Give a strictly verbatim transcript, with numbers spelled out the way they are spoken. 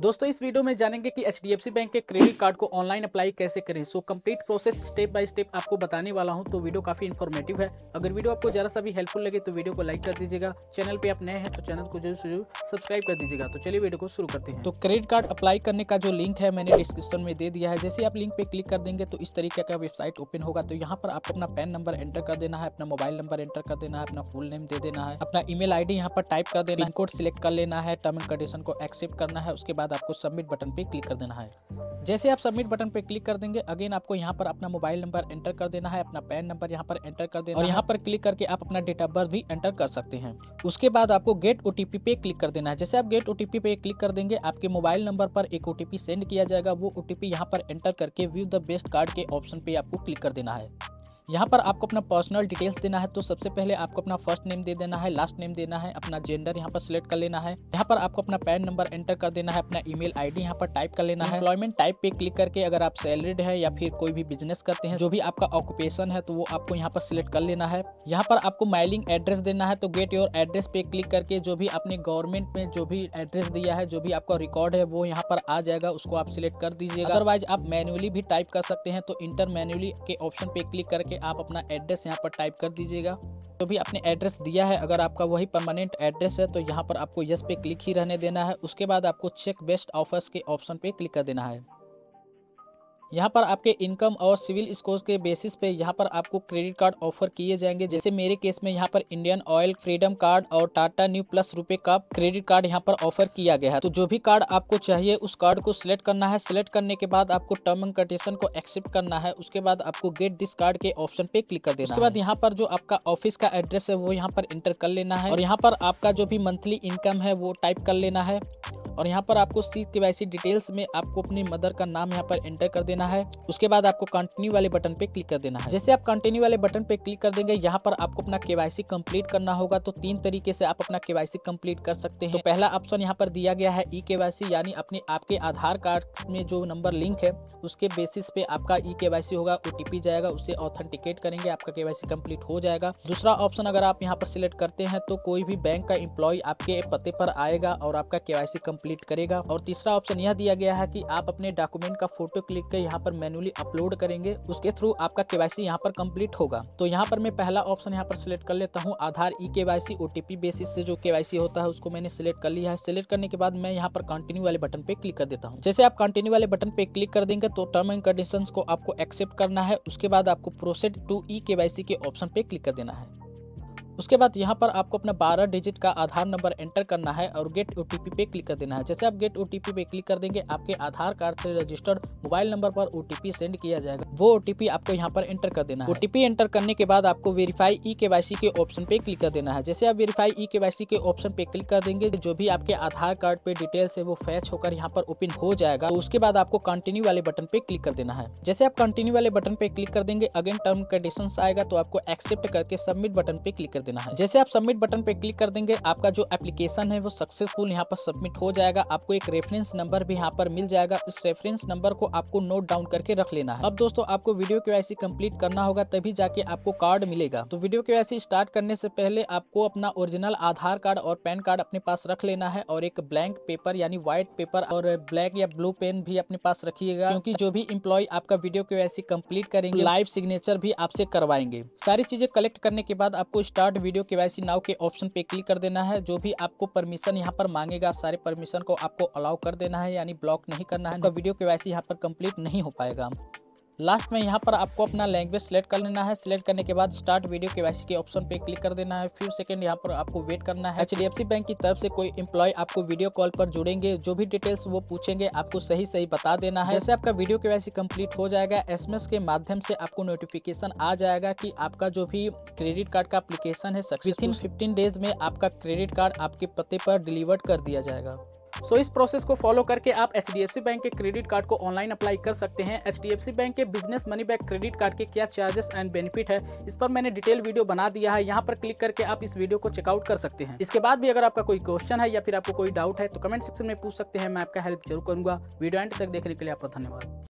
दोस्तों इस वीडियो में जानेंगे कि H D F C bank के क्रेडिट कार्ड को ऑनलाइन अप्लाई कैसे करें। So complete process step by step आपको बताने वाला हूं, तो वीडियो काफी इन्फॉर्मेटिव है। अगर वीडियो आपको जरा सा भी हेल्पफुल लगे तो वीडियो को लाइक कर दीजिएगा। चैनल पे आप नए हैं तो चैनल को जरूर जरूर सब्सक्राइब कर दीजिएगा। तो चलिए वीडियो को शुरू करते हैं। तो क्रेडिट कार्ड अप्लाई करने का जो लिंक है मैंने डिस्क्रिप्शन में दे दिया है। जैसे आप लिंक पे क्लिक कर देंगे तो इस तरीके का वेबसाइट ओपन होगा। तो यहाँ पर आपको अपना पैन नंबर एंटर कर देना है, अपना मोबाइल नंबर एंटर कर देना है, अपना फुल नेम दे देना है, अपना ईमेल आईडी यहाँ पर टाइप कर देना है, पिन कोड सिलेक्ट कर लेना है, टर्म एंड कंडीशन को एक्सेप्ट करना है। उसके बाद आपको सबमिट बटन पे क्लिक कर देना है। जैसे आप सबमिट बटन पे क्लिक कर देंगे, अगेन आपको यहाँ पर अपना मोबाइल नंबर एंटर कर देना है, अपना पैन नंबर यहाँ पर एंटर कर देना है और यहाँ पर क्लिक करके आप अपना डेट ऑफ बर्थ भी एंटर कर सकते हैं। उसके बाद आपको गेट ओटीपी पे क्लिक कर देना है। जैसे आप गेट ओटीपी पे क्लिक कर देंगे, आपके मोबाइल नंबर पर एक ओटीपी सेंड किया जाएगा। वो ओटीपी यहाँ पर एंटर करके व्यू द बेस्ट कार्ड के ऑप्शन पे आपको क्लिक कर देना है। यहाँ पर आपको अपना पर्सनल डिटेल्स देना है। तो सबसे पहले आपको अपना फर्स्ट नेम दे देना है, लास्ट नेम देना है, अपना जेंडर यहाँ पर सिलेक्ट कर लेना है, यहाँ पर आपको अपना पैन नंबर एंटर कर देना है, अपना ईमेल आईडी यहाँ पर टाइप कर लेना है। एम्प्लॉयमेंट टाइप पे क्लिक करके अगर आप सैलरीड है या फिर कोई भी बिजनेस करते हैं, जो भी आपका ऑक्यूपेशन है तो वो आपको यहाँ पर सिलेक्ट कर लेना है। यहाँ पर आपको मेलिंग एड्रेस देना है। तो गेट योर एड्रेस पे क्लिक करके जो भी आपने गवर्नमेंट में जो भी एड्रेस दिया है, जो भी आपका रिकॉर्ड है वो यहाँ पर आ जाएगा, उसको आप सिलेक्ट कर दीजिएगा। अदरवाइज आप मैनुअली भी टाइप कर सकते हैं। तो इंटर मैनुअली के ऑप्शन पे क्लिक करके आप अपना एड्रेस यहाँ पर टाइप कर दीजिएगा। जो भी आपने एड्रेस दिया है, अगर आपका वही परमानेंट एड्रेस है तो यहाँ पर आपको यस पे क्लिक ही रहने देना है। उसके बाद आपको चेक बेस्ट ऑफर्स के ऑप्शन पे क्लिक कर देना है। यहाँ पर आपके इनकम और सिविल स्कोर के बेसिस पे यहाँ पर आपको क्रेडिट कार्ड ऑफर किए जाएंगे। जैसे मेरे केस में यहाँ पर इंडियन ऑयल फ्रीडम कार्ड और टाटा न्यू प्लस रुपए का क्रेडिट कार्ड यहाँ पर ऑफर किया गया है। तो जो भी कार्ड आपको चाहिए उस कार्ड को सिलेक्ट करना है। सिलेक्ट करने के बाद आपको टर्म एंड कंडीशन को एक्सेप्ट करना है। उसके बाद आपको गेट दिस कार्ड के ऑप्शन पे क्लिक कर देना है। उसके बाद यहाँ पर जो आपका ऑफिस का एड्रेस है वो यहाँ पर एंटर कर लेना है और यहाँ पर आपका जो भी मंथली इनकम है वो टाइप कर लेना है। और यहाँ पर आपको सी के वाई सी डिटेल्स में आपको अपनी मदर का नाम यहाँ पर एंटर कर देना है। उसके बाद आपको कंटिन्यू वाले बटन पे क्लिक कर देना है। जैसे आप कंटिन्यू वाले बटन पे क्लिक कर देंगे, यहाँ पर आपको अपना के वाई सी कंप्लीट करना होगा। तो तीन तरीके से आप अपना के वाई सी कंप्लीट कर सकते हैं। तो पहला ऑप्शन यहाँ पर दिया गया है ई के वाई सी, यानी अपने आपके आधार कार्ड में जो नंबर लिंक है उसके बेसिस पे आपका ई के वाई सी होगा, ओ टी पी जाएगा, उससे ऑथेंटिकेट करेंगे, आपका के वाई सी कंप्लीट हो जाएगा। दूसरा ऑप्शन अगर आप यहाँ पर सिलेक्ट करते हैं तो कोई भी बैंक का एम्प्लॉय आपके पते पर आएगा और आपका के वाई सी कंप्लीट करेगा। और तीसरा ऑप्शन यह दिया गया है कि आप अपने डॉक्यूमेंट का फोटो क्लिक कर यहाँ पर मैनुअली अपलोड करेंगे, उसके थ्रू आपका के वाई सी यहाँ पर कंप्लीट होगा। तो यहाँ पर मैं पहला ऑप्शन यहाँ पर सिलेक्ट कर लेता हूँ, Aadhaar e K Y C O T P basis से जो के वाई सी होता है उसको मैंने सिलेक्ट कर लिया है। सिलेक्ट करने के बाद मैं यहाँ पर कंटिन्यू वाले बटन पे क्लिक कर देता हूँ। जैसे आप कंटिन्यू वाले बटन पे क्लिक कर देंगे तो टर्म एंड कंडीशन को आपको एक्सेप्ट करना है। उसके बाद आपको proceed to E K Y C के ऑप्शन पे क्लिक कर देना है। उसके बाद यहाँ पर आपको अपना बारह डिजिट का आधार नंबर एंटर करना है और गेट ओ टी पी पे क्लिक कर देना है। जैसे आप गेट ओ टी पी पे क्लिक कर देंगे, आपके आधार कार्ड से रजिस्टर्ड मोबाइल नंबर पर ओ टी पी सेंड किया जाएगा। वो ओ टी पी आपको यहाँ पर एंटर कर देना है। ओ टी पी एंटर करने के बाद आपको वेरीफाई ई के वाई सी के ऑप्शन पे क्लिक कर देना है। जैसे आप वेरीफाई ई के वाई सी के ऑप्शन पे क्लिक कर देंगे, जो भी आपके आधार कार्ड पे डिटेल्स है वो फैच होकर यहाँ पर ओपन हो जाएगा। तो उसके बाद आपको कंटिन्यू वाले बटन पे क्लिक कर देना है। जैसे आप कंटिन्यू वाले बटन पे क्लिक कर देंगे, अगेन टर्म कंडीशन आएगा तो आपको एक्सेप्ट करके सबमिट बटन पे क्लिक कर देना है। जैसे आप सबमिट बटन पे क्लिक कर देंगे, आपका जो एप्लीकेशन है वो सक्सेसफुल यहाँ पर सबमिट हो जाएगा। आपको एक रेफरेंस नंबर भी यहाँ पर मिल जाएगा। इस रेफरेंस नंबर को आपको नोट डाउन करके रख लेना है। अब दोस्तों आपको video K Y C complete करना होगा, तभी जाके आपको कार्ड मिलेगा। तो वीडियो के वाई सी स्टार्ट करने से पहले आपको अपना ओरिजिनल आधार कार्ड और पैन कार्ड अपने पास रख लेना है और एक ब्लैंक पेपर यानी व्हाइट पेपर और ब्लैक या ब्लू पेन भी अपने पास रखिएगा, क्योंकि जो भी एम्प्लॉय आपका video K Y C complete करेंगे लाइव सिग्नेचर भी आपसे करवाएंगे। सारी चीजें कलेक्ट करने के बाद आपको start video K Y C now के ऑप्शन पे क्लिक कर देना है। जो भी आपको परमिशन यहाँ पर मांगेगा, सारे परमिशन को आपको अलाउ कर देना है, यानी ब्लॉक नहीं करना है। आपका वीडियो के वाई सी यहाँ पर कंप्लीट नहीं हो पाएगा। लास्ट में यहाँ पर आपको अपना लैंग्वेज सेलेक्ट कर लेना है। सिलेक्ट करने के बाद start video K Y C के ऑप्शन पे क्लिक कर देना है। फ्यू सेकंड यहाँ पर आपको वेट करना है। H D F C bank की तरफ से कोई एम्प्लॉय आपको वीडियो कॉल पर जुड़ेंगे, जो भी डिटेल्स वो पूछेंगे आपको सही सही बता देना है। जैसे आपका video K Y C complete हो जाएगा, एस एम एस के माध्यम से आपको नोटिफिकेशन आ जाएगा कि आपका जो भी क्रेडिट कार्ड का एप्लीकेशन है विथिन फिफ्टीन डेज में आपका क्रेडिट कार्ड आपके पते पर डिलीवर्ड कर दिया जाएगा। सो so, इस प्रोसेस को फॉलो करके आप H D F C bank के क्रेडिट कार्ड को ऑनलाइन अप्लाई कर सकते हैं। H D F C bank के business money back credit card के क्या चार्जेस एंड बेनिफिट है, इस पर मैंने डिटेल वीडियो बना दिया है। यहाँ पर क्लिक करके आप इस वीडियो को चेकआउट कर सकते हैं। इसके बाद भी अगर आपका कोई क्वेश्चन है या फिर आपको कोई डाउट है तो कमेंट सेक्शन में पूछ सकते हैं, मैं आपका हेल्प जरूर करूंगा। वीडियो एंड तक देखने के लिए आपका धन्यवाद।